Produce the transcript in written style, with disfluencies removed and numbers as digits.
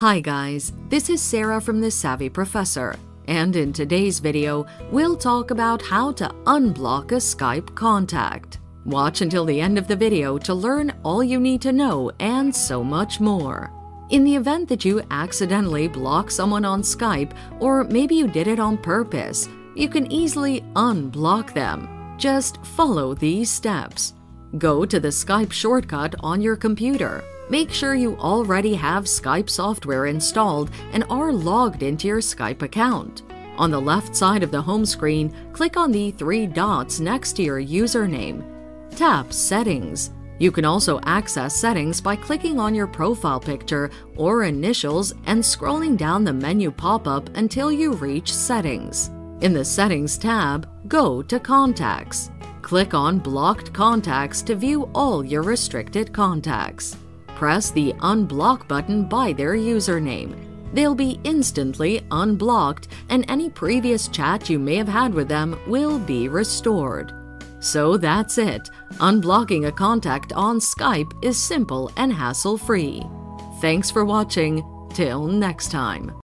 Hi guys, this is Sarah from The Savvy Professor, and in today's video, we'll talk about how to unblock a Skype contact. Watch until the end of the video to learn all you need to know and so much more. In the event that you accidentally block someone on Skype, or maybe you did it on purpose, you can easily unblock them. Just follow these steps. Go to the Skype shortcut on your computer. Make sure you already have Skype software installed and are logged into your Skype account. On the left side of the home screen, click on the three dots next to your username. Tap Settings. You can also access settings by clicking on your profile picture or initials and scrolling down the menu pop-up until you reach Settings. In the Settings tab, go to Contacts. Click on Blocked Contacts to view all your restricted contacts. Press the unblock button by their username. They'll be instantly unblocked, and any previous chat you may have had with them will be restored. So that's it. Unblocking a contact on Skype is simple and hassle-free. Thanks for watching. Till next time.